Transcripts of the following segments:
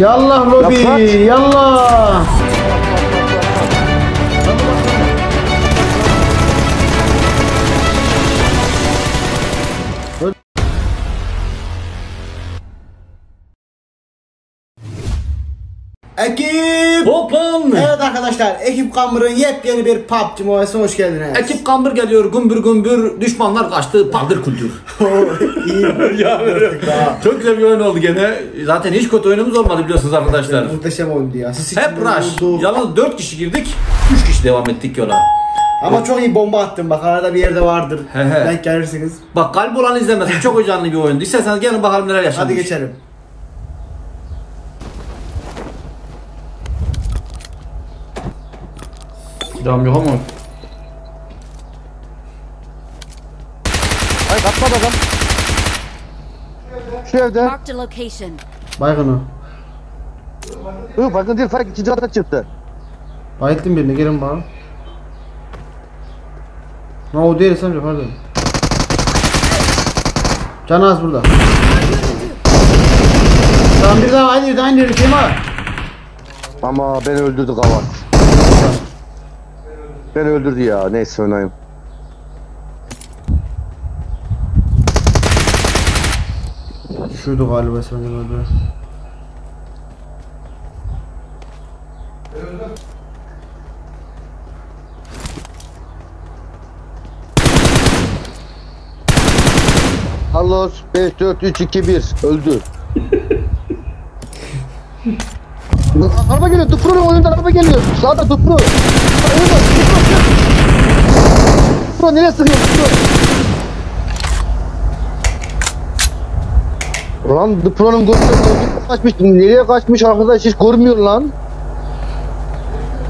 Yallah lobi, yallah. Ekip! Hopan! Evet arkadaşlar, Ekip Gambır'ın yepyeni bir PUBG Mobile'sine hoş geldiniz. Ekip Gambır geliyor, gümbür gümbür, düşmanlar kaçtı, paldır küldür. İyi. Ya, çok güzel bir oyun oldu gene. Zaten hiç kötü oyunumuz olmadı biliyorsunuz arkadaşlar. Muhteşem oyundu ya. Hep rush. Yalnız 4 kişi girdik, 3 kişi devam ettik yola. Ama çok iyi bomba attım, bak arada bir yerde vardır. Denk gelirsiniz. Bak kalp olan izlemesin, çok heyecanlı bir oyundu. İsterseniz gelin bakalım neler yaşanmış. Hadi geçelim. Adam yok ama. Ay kaçmadı adam. Şu evde. Baygın o. Yok baygın değil, fark ikinci kata çıktı. Bayılttım birini, gelin bana. Ne o değil sanki, pardon. Can az burada. Tamam bir daha aynı yeri kim var? Ama beni öldürdü kavat. Beni öldürdü ya, neyse oynayayım. Şuydu galiba seni öldürdü. Hallos 5, 4, 3, 2, 1 öldü. Araba geliyor, Dupron oyundan araba geliyor. Sağda Dupron. Dupron nereye sıkıyor? Dupron. Lan Dupron'un gözünden kaçmış. Nereye kaçmış arkadaş, hiç görmüyor lan.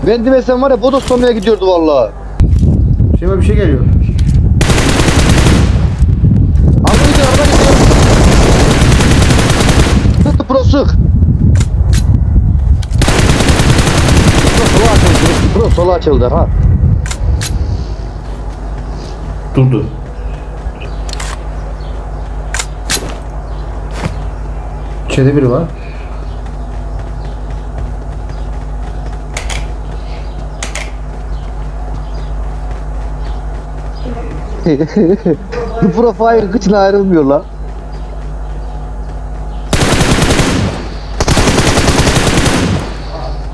Ben demesem var ya, bodos olmaya gidiyordu vallahi. Şöyle bir şey geliyor. Araba gidiyor. Dupron sık. Bro sola açıldı ha. Durdu. İçeride biri var. Bu profil kıçına ayrılmıyor lan.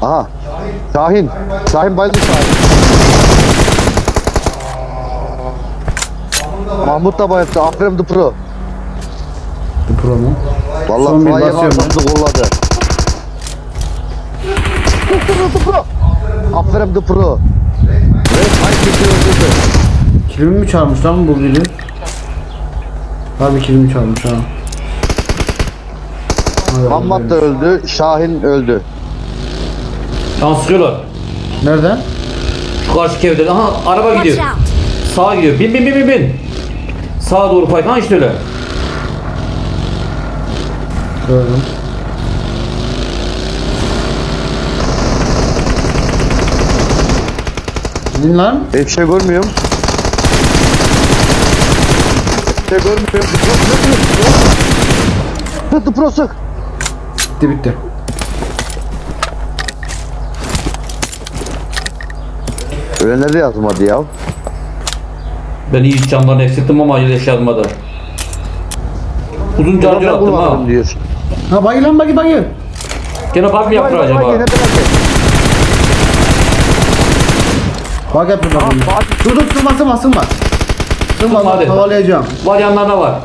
Aha. Şahin, Şahin bayıldı Şahin. Mahmut da bayıldı, aferin Dupron. Dupron mu? Vallahi Şahin yakaladı, kolladı. Dupron, aferin Dupron. Kilimi mi çalmış lan bu biri? Abi kilimi çalmış ha. Mahmut da öldü, Şahin öldü. Can sıkıyorlar. Nereden? Şu karşı evden. Aha araba gidiyor. Sağa gidiyor. Bin bin bin bin bin. Sağa doğru payt. Ha işte öyle. Gördüm. Gidin lan. Hiçbir şey görmüyorum. Hiçbir şey görmüyorum. Bitti pro sık. Bitti bitti. Ölenleri yazmadı ya. Ben iyi canlarını eksilttim ama acil yazmadı. Uzun canlı attım ha. Ha bayı lan bayı bayı. Gene bak mı yaptı acaba? Bak yaptı bak. Durduk durmasın masın var. Durmadan havalayacağım. Var yanlarda var.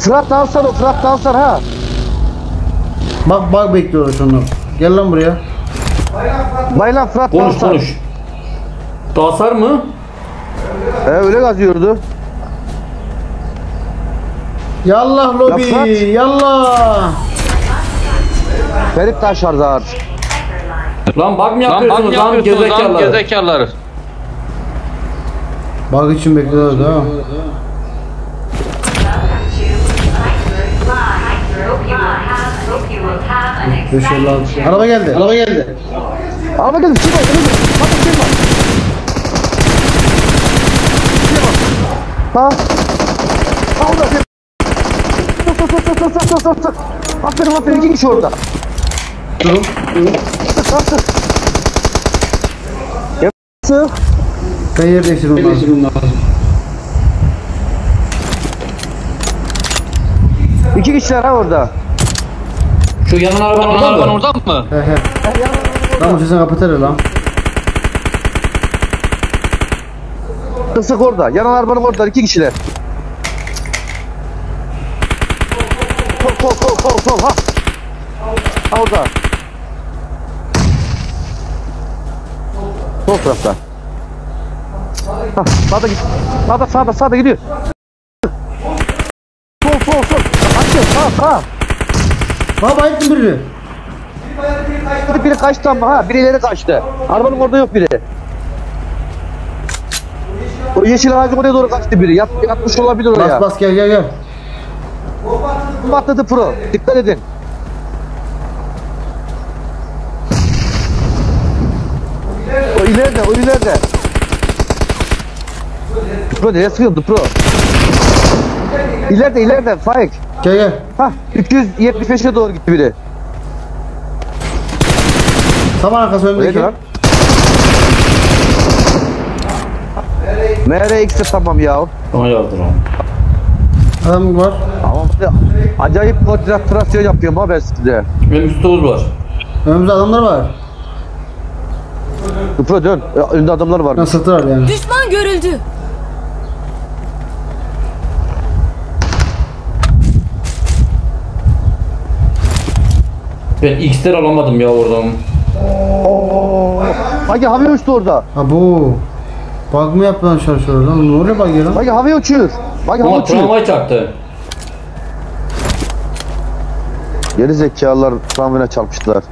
Fırat Tansar o, Fırat Tansar ha. Bak bak bekliyoruz onu. Gel lan buraya. Bayı lan Fırat Tansar. Konuş konuş. Tansar mı? Öyle kazıyordu. Yallah lobi, yallah. Ferit Taşardar. Lan bak mı yapıyorsunuz lan gezekarları? Bak için bekliyordu ha. Araba geldi, araba geldi. Araba geldi, çıkma, çıkma. Ha? Aldı. Aferin aferin, iki kişi orada. Durun. Kalktık. Yapsın. Ben yer değiştirmem lazım. İki kişiler ha orada. Şu yanın arabanın oradan mı? He he. Lan bu sesini kapatır lan. Kısık orada. Yanan arabanın orada. İki kişiler. Sol. Ha. Orada. Sol tarafta. Ha. Sağda gidiyor. Sağda gidiyor. Sol. Açıyor. Sağ. Baba ettim birini. Biri kaçtı ama ha. Biri ileri kaçtı. Arabanın orada yok biri. O yeşil ağacın oraya doğru kaçtı biri. Yatmış olabilir oraya. Bas gel. Atladı pro. Dikkat edin. O ileride. Pro nereye sıkıldı pro? İleride Faik. Gel. Hah 375'e doğru gitti biri. Tam arkası önündeki. MRX'e tamam ya. Ona yardır abi. Adam var. Tamam. Acayip konsantrasyon yapıyorum ha ben size. Önümüzde Oğuz var. Önümüzde adamlar var. Dupron dön. Önümde adamlar var. Nasıldılar yani. Düşman görüldü. Ben X'ler alamadım ya oradan. Ooo. Hadi havaya uçtu orada. Ha bu. Bug mı yapmaya çalışıyor lan? Ne oluyor bug ya lan? Bak havaya uçuyor. Ulan tramvay çarptı. Geri zekalılar tramvayına çarpmışlar.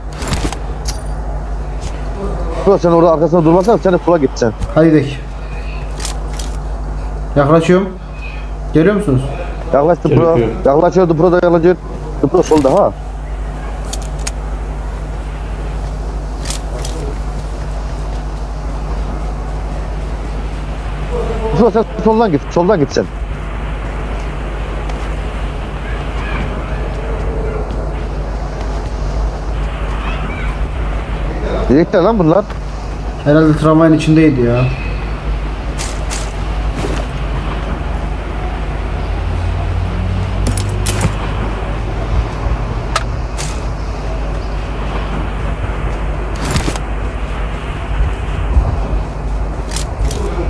Bro sen orada arkasına durmasan sen de kula gitsen. Hadi gidelim. Yaklaşıyorum. Geliyor musunuz? Yaklaştı bro. Yaklaşıyor Dupron da yaklaşıyor. Dupron solda ha. Sen soldan git sen. Direkler lan bunlar. Herhalde tramvayın içindeydi ya.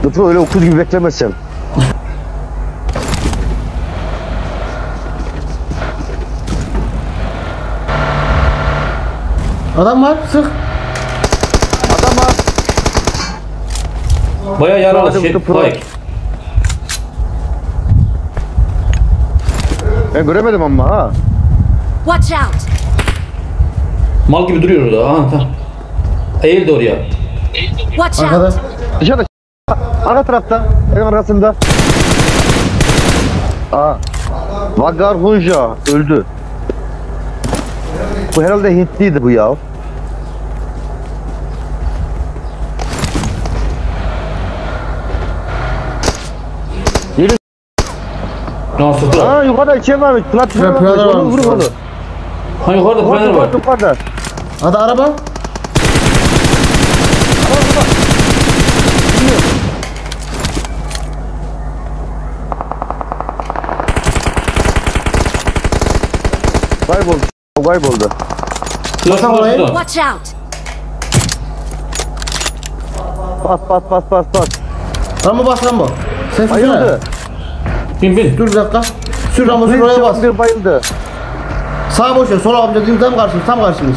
Dupron öyle okul gibi beklemezsem. Adam var, sık. Bayağı yaralı şey, like. Ben göremedim ama ha. Watch out. Mal gibi duruyor orada ha. Eğildi oraya. Watch out. Dışarıda. Arka tarafta, benim arasında. Aa, Vagar Hunja öldü. Bu herhalde Hintliydi bu ya. Yürü. Nasıl tutar? Aa yukarıda şey varmış. Platform var. Ha yukarıda planer var. Hadi araba. Kayboldu. Basan orayı. Watch out. Bas. Rambo. Sen bayıldı. Bin. Dur bir dakika. Sür Rambo oraya bas. Bir bayıldı. Sağa boş ver. Sola amca dümdüz karşımız. Tam karşımız.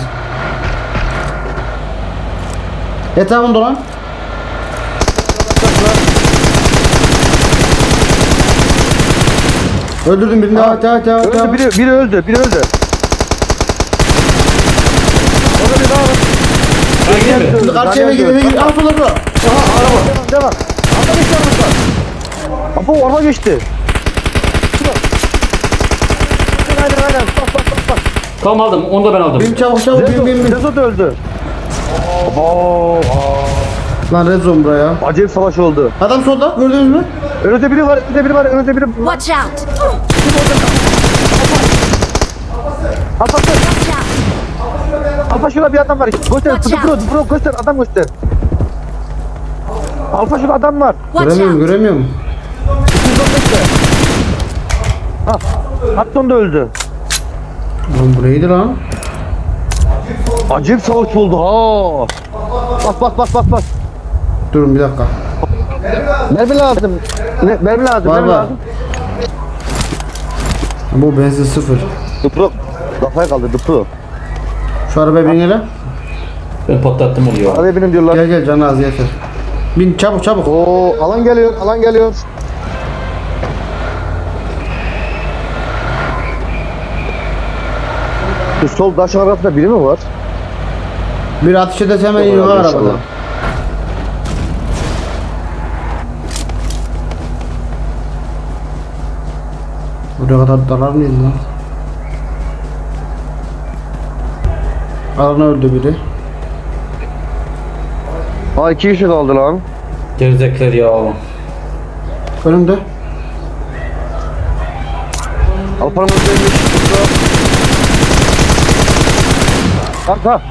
Etrafında dolan. Öldürdüm birini. Hadi. Biri öldü. Şimdi karşı eve gidelim. Aha sola bro. Aha araba. Devam. Araba geçti araba. Apo araba geçti. Aynen. Bak. Tamam aldım. Onu da ben aldım. Bin çabuk. Bin. Rezo da öldü. Ooo. Lan Rezo'm bro ya. Acayip savaş oldu. Adam solda. Gördünüz mü? Önünde biri var. Watch out. Kapatın. Alfa şurada bir adam var. Göster. Dupron göster. Adam göster. Alfa şurada adam var. Göremiyorum. 215'te. Hatton da öldü. Lan bu neydi lan? Acayip savaş oldu ha. Bas. Durun bir dakika. Mermi lazım. Bu benzin sıfır. Dupron. Kafaya kaldı Dupron. Şu arabaya bin hele. Ben patlattım oluyor. Arabaya binin diyorlar. Gel canı az yeter. Bin çabuk. Oo alan geliyor. Şu sol taşın arasında biri mi var? Bir ateş edese hemen iyi var arabada. Buraya kadar dalar mıydı lan? Arana öldü biri. Aa 2 kişi kaldı lan. Gerizekler ya. Önümde. Alparamızda bir kişi. Arka.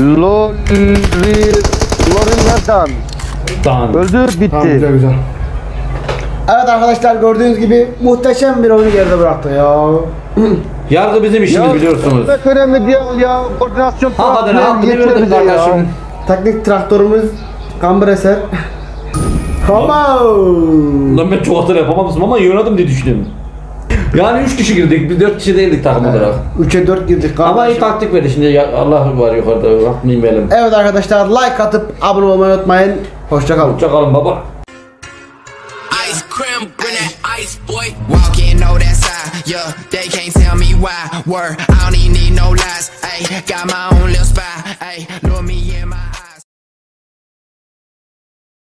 Lorinlerden. Öldü bitti. Tamam, güzel. Evet arkadaşlar gördüğünüz gibi muhteşem bir oyunu geride bıraktı ya. Yargı bizim işimiz ya, biliyorsunuz. Çok önemli değil ya. Koordinasyon falan yeterli kardeşim. Teknik traktörümüz Gambır eser. Lan ben çok hata yapamamışım ama yönetim diye düşündüm. Yani 3 kişi girdik, biz 4 kişi değildik takım olarak. 3'e 4 girdik kardeşim. Ama iyi taktik verdi şimdi, Allah var yukarıda, bakmayayım benim. Evet arkadaşlar like atıp abone olmayı unutmayın. Hoşçakalın. Hoşçakalın baba. Boy, walk in, know that side, yeah, they can't tell me why, word, I don't even need no lies, ayy, got my own little spot.